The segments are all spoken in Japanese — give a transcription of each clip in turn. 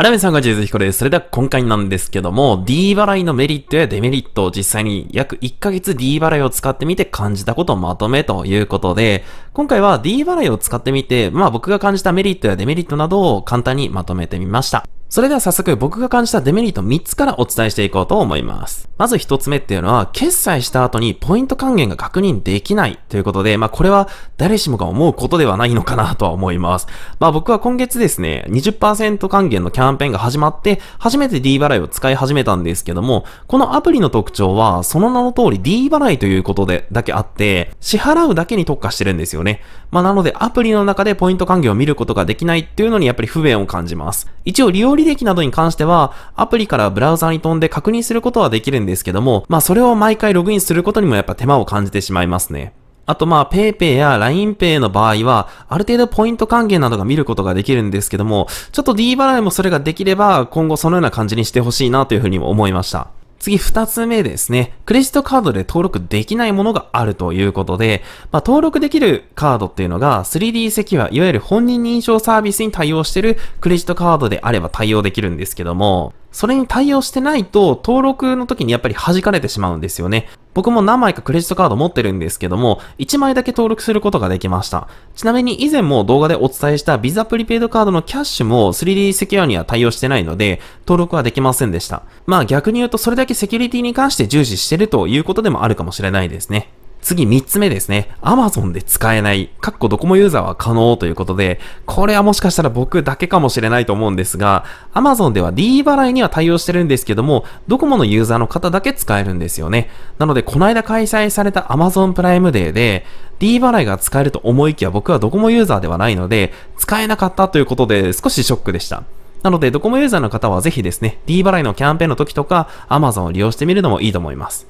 アラメさんがジェズヒコです。それでは今回なんですけども、D 払いのメリットやデメリットを実際に約1ヶ月 D 払いを使ってみて感じたことをまとめということで、今回は D 払いを使ってみて、僕が感じたメリットやデメリットなどを簡単にまとめてみました。それでは早速僕が感じたデメリット3つからお伝えしていこうと思います。まず1つ目っていうのは、決済した後にポイント還元が確認できないということで、これは誰しもが思うことではないのかなとは思います。僕は今月ですね、20% 還元のキャンペーンが始まって、初めて D 払いを使い始めたんですけども、このアプリの特徴は、その名の通り D 払いということでだけあって、支払うだけに特化してるんですよね。なのでアプリの中でポイント還元を見ることができないっていうのにやっぱり不便を感じます。一応利用履歴などに関しては、アプリからブラウザに飛んで確認することはできるんですけども、それを毎回ログインすることにもやっぱ手間を感じてしまいますね。あとPayPay や LINEPay の場合は、ある程度ポイント還元などが見ることができるんですけども、ちょっと D 払いもそれができれば、今後そのような感じにしてほしいなというふうにも思いました。次2つ目ですね。クレジットカードで登録できないものがあるということで、登録できるカードっていうのが 3D セキュア、いわゆる本人認証サービスに対応してるクレジットカードであれば対応できるんですけども、それに対応してないと登録の時にやっぱり弾かれてしまうんですよね。僕も何枚かクレジットカード持ってるんですけども、1枚だけ登録することができました。ちなみに以前も動画でお伝えしたビザプリペイドカードのキャッシュも 3D セキュアには対応してないので、登録はできませんでした。逆に言うとそれだけセキュリティに関して重視してるということでもあるかもしれないですね。次3つ目ですね。Amazon で使えない。ドコモユーザーは可能ということで、これはもしかしたら僕だけかもしれないと思うんですが、Amazon では D 払いには対応してるんですけども、ドコモのユーザーの方だけ使えるんですよね。なので、この間開催された Amazon プライムデーで、D 払いが使えると思いきや僕はドコモユーザーではないので、使えなかったということで少しショックでした。なので、ドコモユーザーの方はぜひですね、D 払いのキャンペーンの時とか、Amazon を利用してみるのもいいと思います。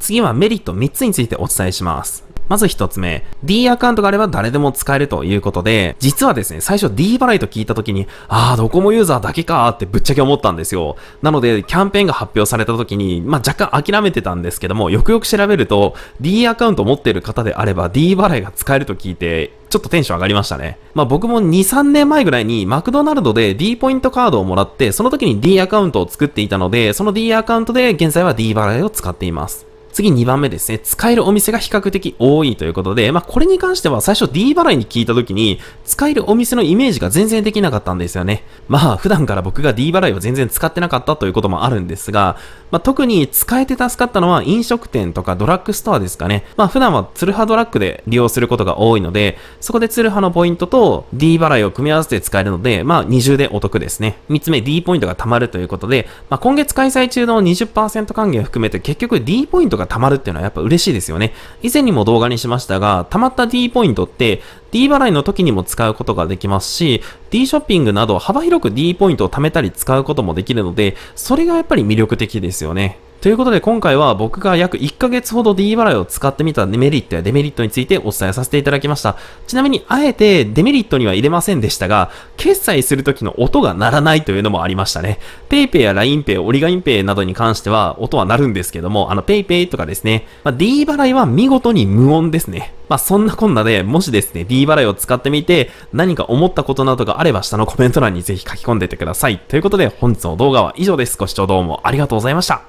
次はメリット3つについてお伝えします。まず1つ目。D アカウントがあれば誰でも使えるということで、実はですね、最初 D 払いと聞いた時に、ドコモユーザーだけかーってぶっちゃけ思ったんですよ。なので、キャンペーンが発表された時に、若干諦めてたんですけども、よくよく調べると、D アカウント持っている方であれば D 払いが使えると聞いて、ちょっとテンション上がりましたね。僕も2、3年前ぐらいにマクドナルドで D ポイントカードをもらって、その時に D アカウントを作っていたので、その D アカウントで現在は D 払いを使っています。次2番目ですね。使えるお店が比較的多いということで、これに関しては最初 D 払いに聞いた時に、使えるお店のイメージが全然できなかったんですよね。普段から僕が D 払いを全然使ってなかったということもあるんですが、特に使えて助かったのは飲食店とかドラッグストアですかね。普段はツルハドラッグで利用することが多いので、そこでツルハのポイントと D 払いを組み合わせて使えるので、二重でお得ですね。3つ目 D ポイントが貯まるということで、今月開催中の 20% 還元を含めて結局 D ポイントが溜まるっていうのはやっぱ嬉しいですよね。以前にも動画にしましたが、溜まった D ポイントって、D 払いの時にも使うことができますし、D ショッピングなど幅広く D ポイントを貯めたり使うこともできるので、それがやっぱり魅力的ですよね。ということで今回は僕が約1ヶ月ほど D 払いを使ってみたメリットやデメリットについてお伝えさせていただきました。ちなみにあえてデメリットには入れませんでしたが、決済する時の音が鳴らないというのもありましたね。PayPay や LINEPay、オリガイン Pay などに関しては音は鳴るんですけども、PayPay とかですね、D 払いは見事に無音ですね。そんなこんなで、もしですね、D 払いを使ってみて何か思ったことなどがあれば下のコメント欄にぜひ書き込んでてください。ということで本日の動画は以上です。ご視聴どうもありがとうございました。